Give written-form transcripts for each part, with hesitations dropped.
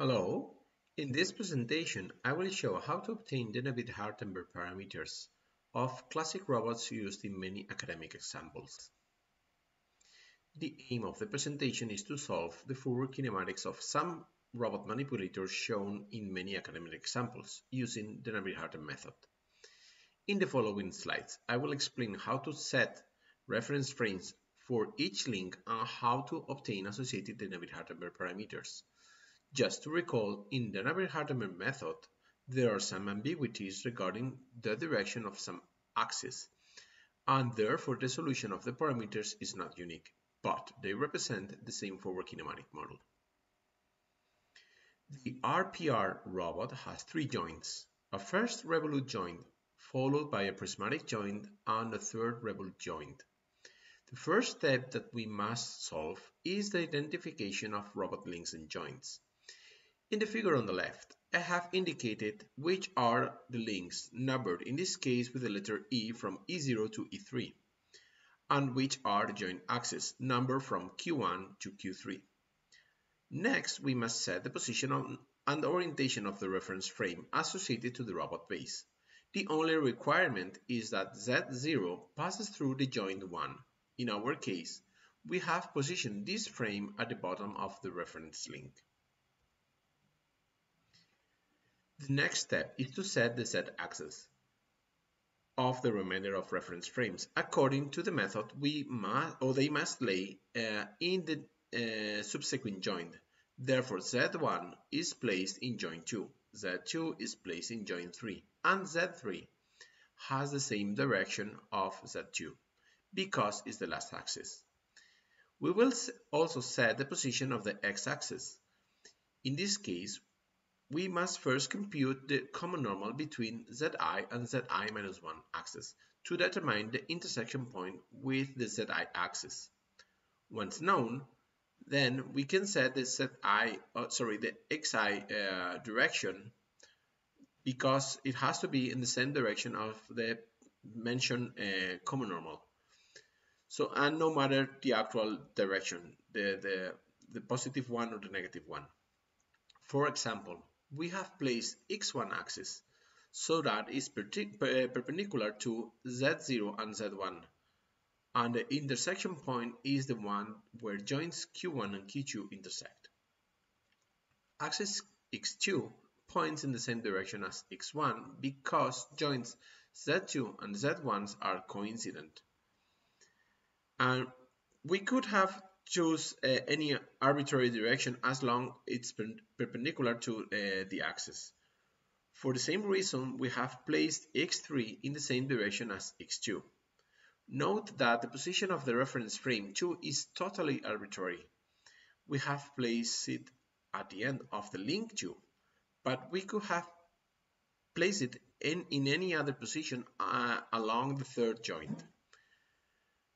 Hello, in this presentation I will show how to obtain Denavit-Hartenberg parameters of classic robots used in many academic examples. The aim of the presentation is to solve the forward kinematics of some robot manipulators shown in many academic examples using the Denavit-Hartenberg method. In the following slides, I will explain how to set reference frames for each link and how to obtain associated Denavit-Hartenberg parameters. Just to recall, in the Denavit-Hartenberg method, there are some ambiguities regarding the direction of some axes, and therefore the solution of the parameters is not unique, but they represent the same forward kinematic model. The RPR robot has three joints, a first revolute joint, followed by a prismatic joint and a third revolute joint. The first step that we must solve is the identification of robot links and joints. In the figure on the left, I have indicated which are the links, numbered in this case with the letter E from E0 to E3, and which are the joint axes, numbered from Q1 to Q3. Next, we must set the position and orientation of the reference frame associated to the robot base. The only requirement is that Z0 passes through the joint 1. In our case, we have positioned this frame at the bottom of the reference link. The next step is to set the z-axis of the remainder of reference frames according to the method they must lay in the subsequent joint. Therefore, z1 is placed in joint 2, z2 is placed in joint 3, and z3 has the same direction of z2 because it's the last axis. We will also set the position of the x-axis. In this case, we must first compute the common normal between zi and zi minus 1 axis to determine the intersection point with the zi axis. Once known, then we can set the xi direction because it has to be in the same direction of the mentioned common normal. So, and no matter the actual direction, the positive one or the negative one. For example, we have placed x1 axis so that is perpendicular to z0 and z1, and the intersection point is the one where joints q1 and q2 intersect. Axis x2 points in the same direction as x1 because joints z2 and z1 are coincident. And we could have choose any arbitrary direction as long it's perpendicular to the axis. For the same reason, we have placed x3 in the same direction as x2. Note that the position of the reference frame 2 is totally arbitrary. We have placed it at the end of the link 2, but we could have placed it in any other position along the third joint.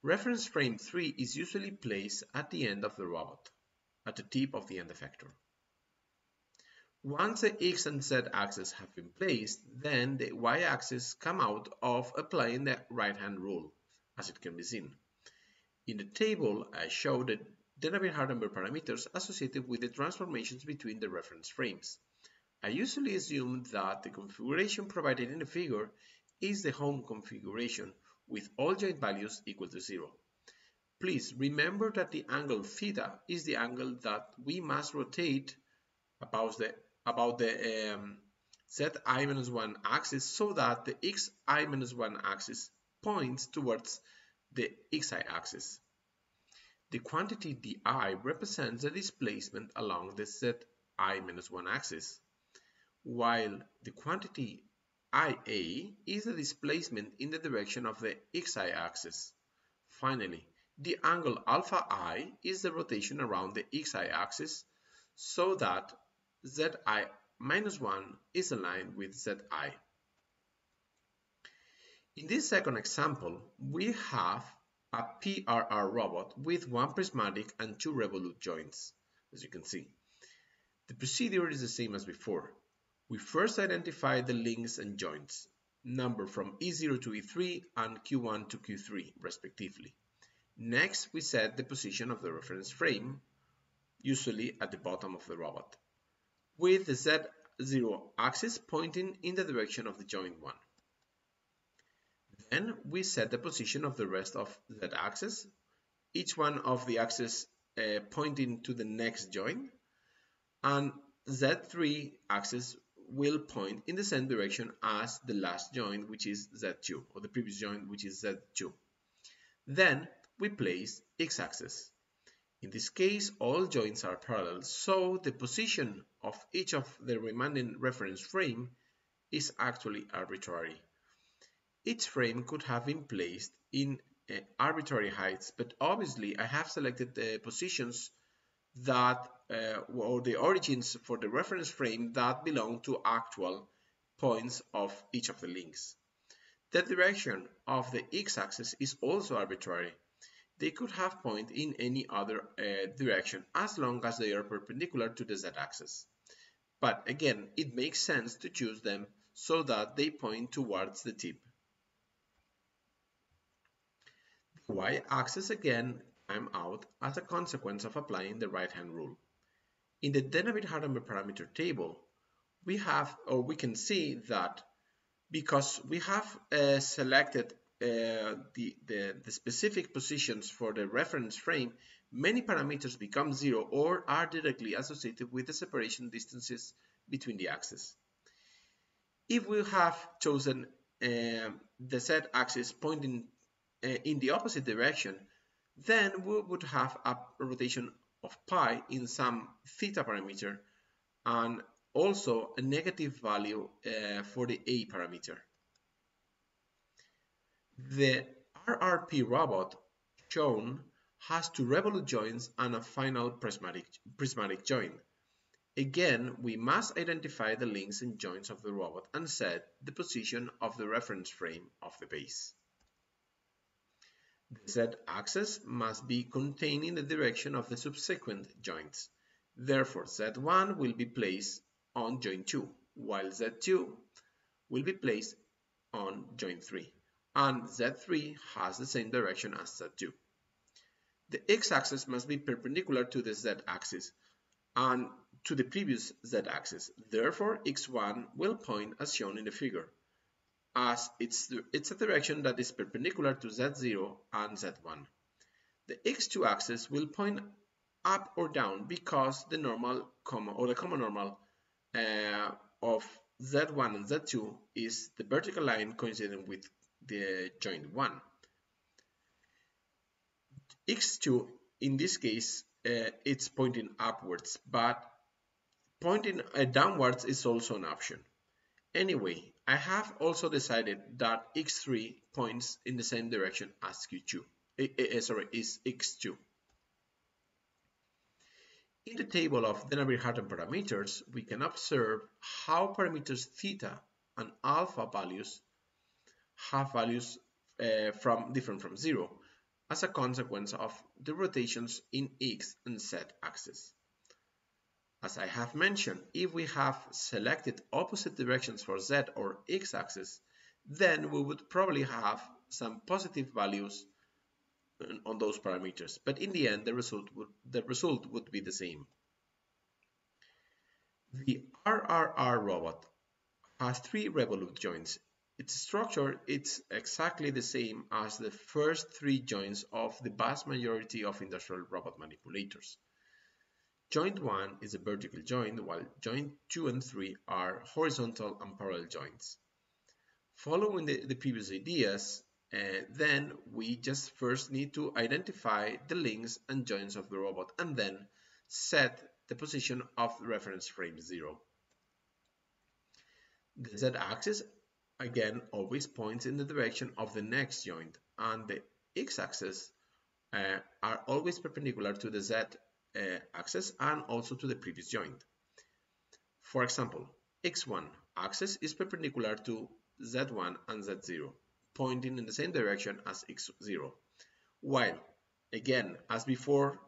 Reference frame 3 is usually placed at the end of the robot, at the tip of the end effector. Once the X and Z axes have been placed, then the Y axes come out of applying the right-hand rule, as it can be seen. In the table, I show the Denavit-Hartenberg parameters associated with the transformations between the reference frames. I usually assume that the configuration provided in the figure is the home configuration, with all joint values equal to 0. Please remember that the angle theta is the angle that we must rotate about the zi minus 1 axis so that the xi minus 1 axis points towards the xi axis. The quantity di represents the displacement along the zi minus 1 axis, while the quantity IA is the displacement in the direction of the xi axis. Finally, the angle alpha I is the rotation around the xi axis so that zi minus 1 is aligned with zi. In this second example, we have a PRR robot with one prismatic and two revolute joints, as you can see. The procedure is the same as before. We first identify the links and joints, numbered from E0 to E3 and Q1 to Q3, respectively. Next, we set the position of the reference frame, usually at the bottom of the robot. with the Z0 axis pointing in the direction of the joint 1. Then we set the position of the rest of the axis, each one of the axes pointing to the next joint, and Z3 axis will point in the same direction as the last joint, which is Z2, or the previous joint, which is Z2. Then we place x-axis. In this case, all joints are parallel, so the position of each of the remaining reference frame is actually arbitrary. Each frame could have been placed in arbitrary heights, but obviously I have selected the positions that or the origins for the reference frame that belong to actual points of each of the links. The direction of the x-axis is also arbitrary. They could have pointed in any other direction as long as they are perpendicular to the z-axis. But again, it makes sense to choose them so that they point towards the tip. The y-axis again came out as a consequence of applying the right-hand rule. In the Denavit-Hartenberg parameter table, we can see that because we have selected the specific positions for the reference frame, many parameters become zero or are directly associated with the separation distances between the axes. If we have chosen the z-axis pointing in the opposite direction, then we would have a rotation of pi in some theta parameter and also a negative value for the a parameter. The RRP robot shown has two revolute joints and a final prismatic joint. Again, we must identify the links and joints of the robot and set the position of the reference frame of the base. The z-axis must be contained in the direction of the subsequent joints. Therefore, z1 will be placed on joint 2, while z2 will be placed on joint 3. And Z3 has the same direction as Z2. The x-axis must be perpendicular to the z-axis and to the previous z-axis. Therefore, x1 will point as shown in the figure, as it's a direction that is perpendicular to Z0 and Z1. The x2 axis will point up or down because the normal comma or the common normal of Z1 and Z2 is the vertical line coinciding with the joint 1. X2 in this case it's pointing upwards, but pointing downwards is also an option. Anyway, I have also decided that X3 points in the same direction as X2. In the table of Denavit-Hartenberg parameters, we can observe how parameters theta and alpha values have values different from 0 as a consequence of the rotations in x and z axis. As I have mentioned, if we have selected opposite directions for z or x axis, then we would probably have some positive values on those parameters, but in the end the result would be the same. The RRR robot has 3 revolute joints. Its structure is exactly the same as the first 3 joints of the vast majority of industrial robot manipulators. Joint 1 is a vertical joint, while joint 2 and 3 are horizontal and parallel joints. Following the previous ideas, then we just first need to identify the links and joints of the robot and then set the position of the reference frame 0. The z-axis again always points in the direction of the next joint, and the x-axis are always perpendicular to the z-axis and also to the previous joint. For example, x1 axis is perpendicular to z1 and z0, pointing in the same direction as x0, while, again, as before,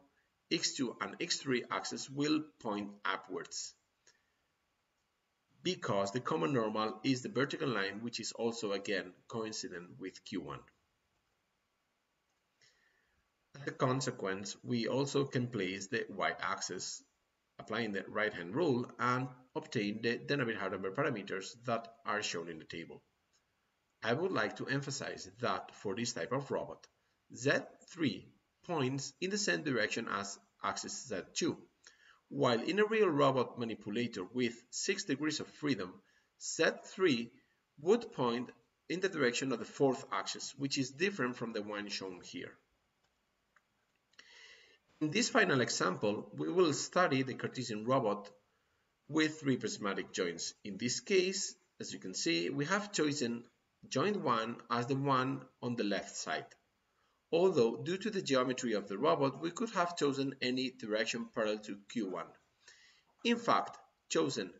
x2 and x3 axis will point upwards, because the common normal is the vertical line, which is also again coincident with Q1. As a consequence, we also can place the y-axis, applying the right-hand rule, and obtain the Denavit-Hartenberg parameters that are shown in the table. I would like to emphasize that for this type of robot, Z3 points in the same direction as axis Z2, while in a real robot manipulator with 6 degrees of freedom, Z3 would point in the direction of the fourth axis, which is different from the one shown here. In this final example, we will study the Cartesian robot with 3 prismatic joints. In this case, as you can see, we have chosen joint 1 as the one on the left side, although due to the geometry of the robot, we could have chosen any direction parallel to Q1. In fact, chosen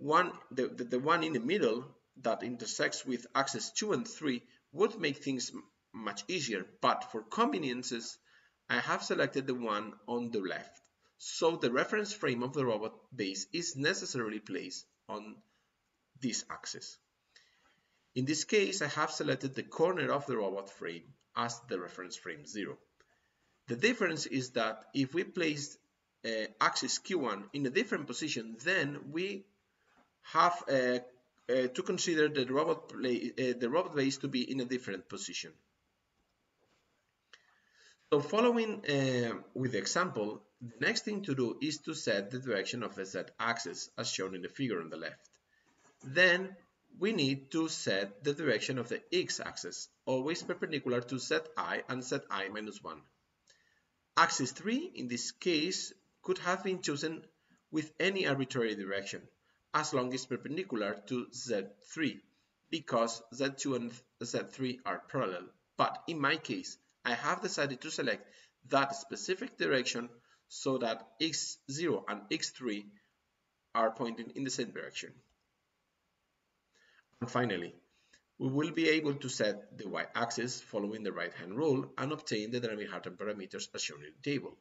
the one in the middle that intersects with axes 2 and 3 would make things much easier, but for conveniences, I have selected the one on the left, so the reference frame of the robot base is necessarily placed on this axis. In this case, I have selected the corner of the robot frame as the reference frame 0. The difference is that if we placed axis Q1 in a different position, then we have to consider the robot base to be in a different position. So following with the example, the next thing to do is to set the direction of the z-axis as shown in the figure on the left. Then we need to set the direction of the x-axis, always perpendicular to zi and zi minus 1. Axis 3, in this case, could have been chosen with any arbitrary direction, as long as perpendicular to z3, because z2 and z3 are parallel. But in my case, I have decided to select that specific direction so that x0 and x3 are pointing in the same direction. And finally, we will be able to set the y-axis following the right-hand rule and obtain the Denavit-Hartenberg parameters as shown in the table.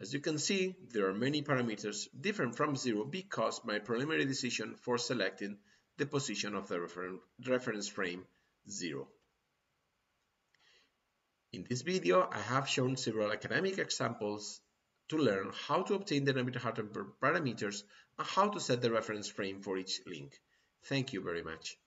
As you can see, there are many parameters different from 0 because my preliminary decision for selecting the position of the reference frame 0. In this video, I have shown several academic examples to learn how to obtain the Denavit-Hartenberg parameters and how to set the reference frame for each link. Thank you very much.